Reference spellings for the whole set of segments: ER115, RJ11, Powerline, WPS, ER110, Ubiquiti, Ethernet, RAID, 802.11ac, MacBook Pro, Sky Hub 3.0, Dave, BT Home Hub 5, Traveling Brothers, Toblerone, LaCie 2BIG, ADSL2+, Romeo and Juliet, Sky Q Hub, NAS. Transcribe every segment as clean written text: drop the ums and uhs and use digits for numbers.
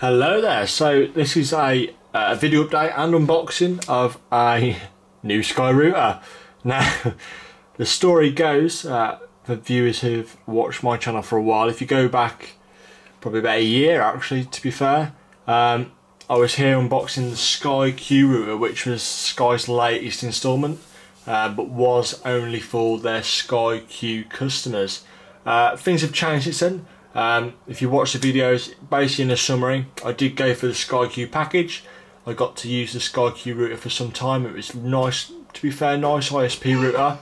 Hello there, so this is a video update and unboxing of a new Sky router. Now, the story goes, for viewers who've watched my channel for a while, if you go back probably about a year actually, to be fair, I was here unboxing the Sky Q router, which was Sky's latest instalment, but was only for their Sky Q customers. Things have changed since then. If you watch the videos, basically in a summary, I did go for the Sky Q package. I got to use the Sky Q router for some time. It was nice, to be fair, nice ISP router.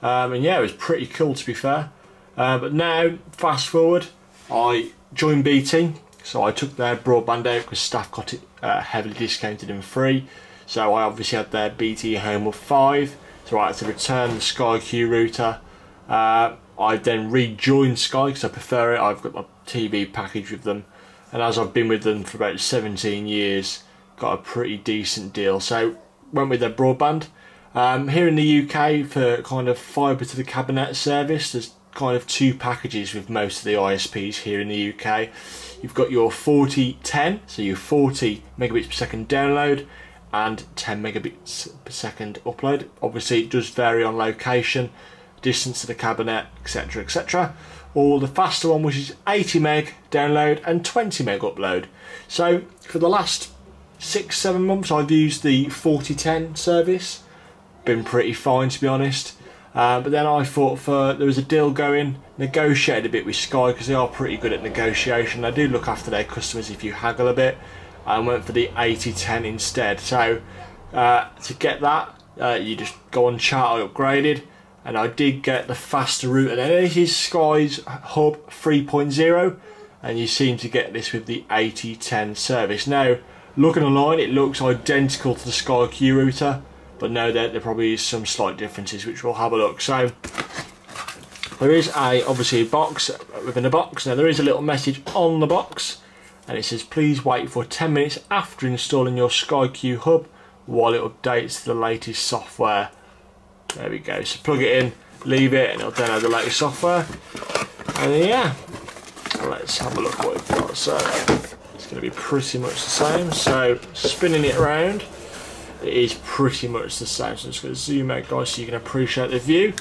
And yeah, it was pretty cool, to be fair. But now, fast forward, I joined BT. So I took their broadband out because staff got it heavily discounted and free. So I obviously had their BT Home Hub 5. So I had to return the Sky Q router. I then rejoined Sky because I prefer it. I've got my TV package with them, and as I've been with them for about 17 years, got a pretty decent deal. So went with their broadband. Here in the UK, for kind of fibre to the cabinet service, there's kind of two packages with most of the ISPs here in the UK. You've got your 4010, so your 40 megabits per second download and 10 megabits per second upload. Obviously, it does vary on location, distance to the cabinet, etc, etc, or the faster one, which is 80 meg download and 20 meg upload. So for the last 6-7 months I've used the 4010 service, been pretty fine, to be honest, but then I thought there was a deal going, negotiated a bit with Sky because they are pretty good at negotiation. They do look after their customers if you haggle a bit, and went for the 8010 instead. So to get that, you just go on chat, I upgraded. And I did get the faster router. Now this is Sky's Hub 3.0, and you seem to get this with the 8010 service. Now, looking online, it looks identical to the Sky Q router, but no, there probably is some slight differences, which we'll have a look. So there is obviously a box within a box. Now there is a little message on the box, and it says, please wait for 10 minutes after installing your Sky Q Hub while it updates the latest software. There we go, so plug it in, leave it, and it'll download the latest software. And yeah, let's have a look what we've got. So it's going to be pretty much the same. So spinning it around, it is pretty much the same. So I'm just going to zoom out, guys, so you can appreciate the view.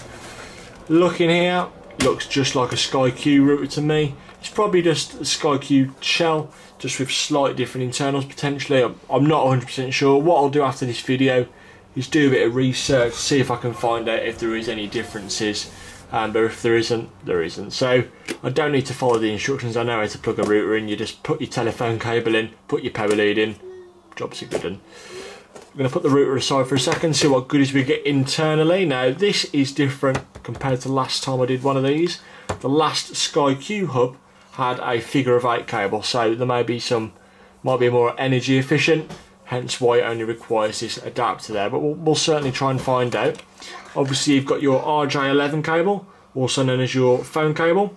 Looking here, looks just like a Sky Q router to me. It's probably just a Sky Q shell, just with slight different internals potentially. I'm not 100% sure. What I'll do after this video is do a bit of research, see if I can find out if there is any differences, but if there isn't, there isn't. So I don't need to follow the instructions. I know how to plug a router in. You just put your telephone cable in, put your power lead in, job's a good one. I'm going to put the router aside for a second, see what goodies we get internally. Now this is different compared to last time I did one of these. The last Sky Q Hub had a figure of 8 cable, so there may be some, might be more energy efficient, hence why it only requires this adapter there, but we'll certainly try and find out. Obviously you've got your RJ11 cable, also known as your phone cable,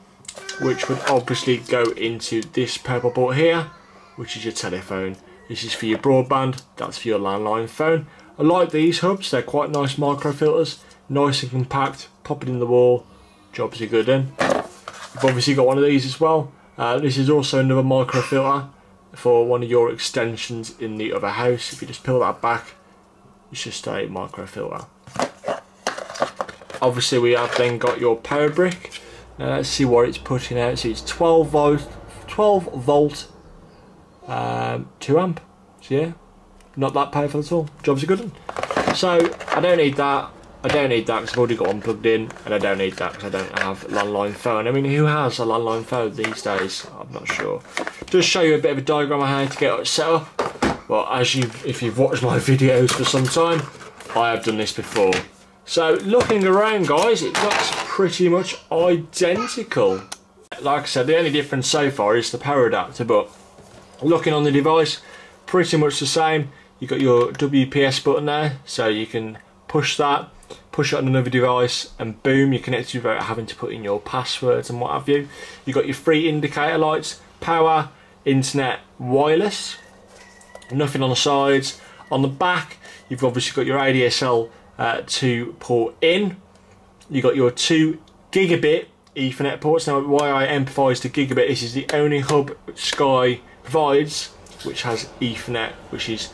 which would obviously go into this purple port here, which is your telephone. This is for your broadband, that's for your landline phone. I like these hubs, they're quite nice micro filters, nice and compact, pop it in the wall, jobs are good then. You've obviously got one of these as well. This is also another micro filter for one of your extensions in the other house. If you just peel that back, it's just a micro filter. Obviously we have then got your power brick. Now let's see what it's putting out. So it's 12 volt 2 amp, so yeah, not that powerful at all, jobs are good one. So I don't need that, I don't need that because I've already got one plugged in, and I don't need that because I don't have a landline phone. I mean, who has a landline phone these days? I'm not sure. Just show you a bit of a diagram of how to get it set up. Well, if you've watched my videos for some time, I have done this before. So looking around, guys, it looks pretty much identical. Like I said, the only difference so far is the power adapter, but looking on the device, pretty much the same. You've got your WPS button there, so you can push that, push it on another device, and boom, you're connected without having to put in your passwords and what have you. You've got your free indicator lights, power, internet, wireless, nothing on the sides. On the back, you've obviously got your ADSL 2 port in. You've got your 2 gigabit Ethernet ports. Now, why I emphasise the gigabit, this is the only hub Sky provides, which has Ethernet, which is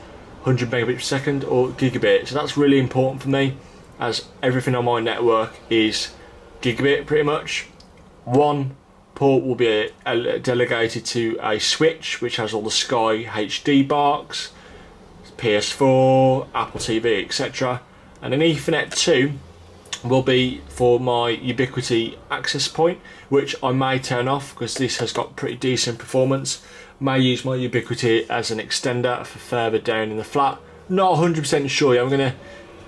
100 megabits per second or gigabit. So that's really important for me, as everything on my network is gigabit pretty much. One port will be delegated to a switch which has all the Sky HD barks, PS4, Apple TV, etc. And an Ethernet 2 will be for my Ubiquiti access point, which I may turn off because this has got pretty decent performance. May use my Ubiquiti as an extender for further down in the flat. Not 100% sure. I'm going to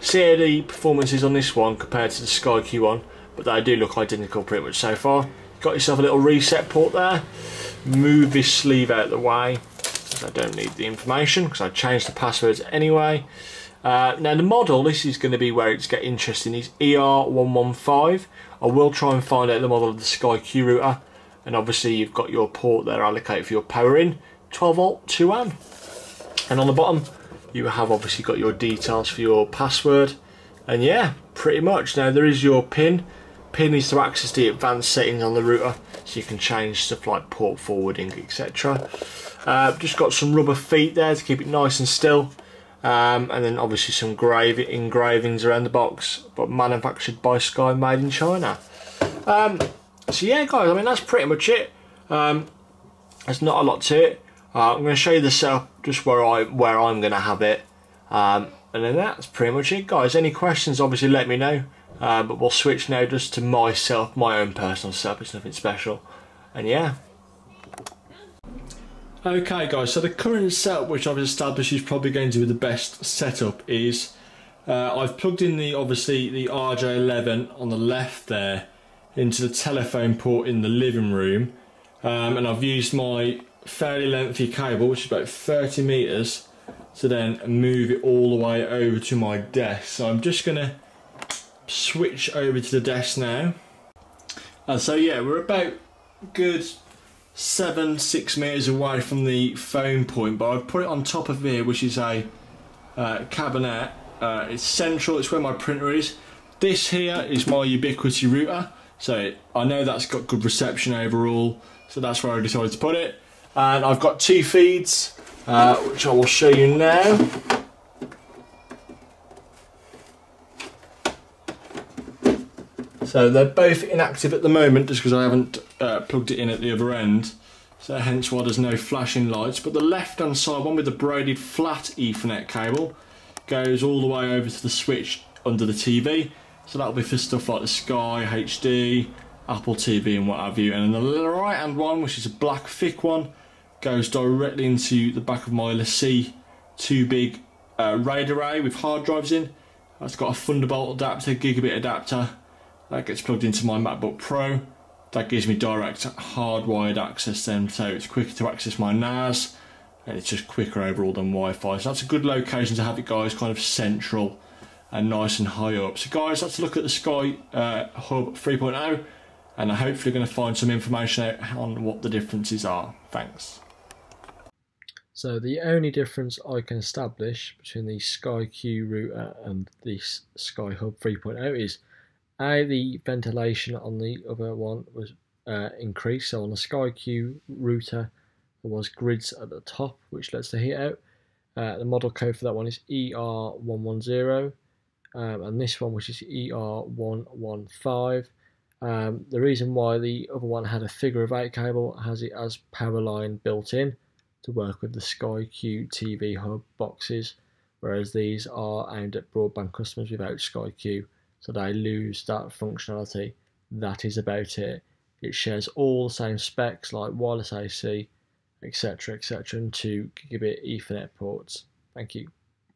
see the performances on this one compared to the Sky Q one, but they do look identical pretty much so far. Got yourself a little reset port there. Move this sleeve out of the way. I don't need the information because I changed the passwords anyway. Now the model, this is going to be where it's getting interesting, is ER115. I will try and find out the model of the Sky Q router, and obviously you've got your port there allocated for your power in, 12 volt 2A. And on the bottom you have obviously got your details for your password, and yeah, pretty much. Now there is your pin. Pin is to access the advanced settings on the router, so you can change stuff like port forwarding, etc. Just got some rubber feet there to keep it nice and still, and then obviously some engravings around the box, but manufactured by Sky, made in China. So yeah guys, I mean that's pretty much it. There's not a lot to it. I'm going to show you the setup just where I'm going to have it, and then that's pretty much it guys. Any questions obviously let me know, but we'll switch now just to myself, my own personal setup. It's nothing special, and yeah. Okay guys, so the current setup which I've established is probably going to be the best setup is, I've plugged in obviously the RJ11 on the left there into the telephone port in the living room, and I've used my fairly lengthy cable, which is about 30 meters, to then move it all the way over to my desk. So I'm just gonna switch over to the desk now. And so yeah, we're about good 6 meters away from the phone point, but I've put it on top of here, which is a cabinet. It's central, it's where my printer is. This here is my Ubiquiti router, so I know that's got good reception overall, so that's where I decided to put it. And I've got 2 feeds, which I will show you now. So they're both inactive at the moment just because I haven't plugged it in at the other end, so hence why there's no flashing lights. But the left hand side one with the braided flat Ethernet cable goes all the way over to the switch under the TV, so that'll be for stuff like the Sky HD, Apple TV and what have you. And then the right hand one, which is a black thick one, goes directly into the back of my LaCie 2BIG RAID array with hard drives in. That's got a Thunderbolt adapter, gigabit adapter. That gets plugged into my MacBook Pro. That gives me direct hardwired access then, so it's quicker to access my NAS, and it's just quicker overall than Wi-Fi. So that's a good location to have it guys, kind of central and nice and high up. So guys, let's look at the Sky Hub 3.0, and I'm hopefully going to find some information out on what the differences are. Thanks. So the only difference I can establish between the Sky Q router and this Sky Hub 3.0 is A, the ventilation on the other one was increased. So on the Sky Q router there was grids at the top which lets the heat out. The model code for that one is ER110, and this one, which is ER115. The reason why the other one had a figure-of-8 cable has it as power line built in to work with the Sky Q TV hub boxes, whereas these are aimed at broadband customers without Sky Q. So they lose that functionality. That is about it. It shares all the same specs like wireless AC, etc., etc., and 2 gigabit Ethernet ports. Thank you.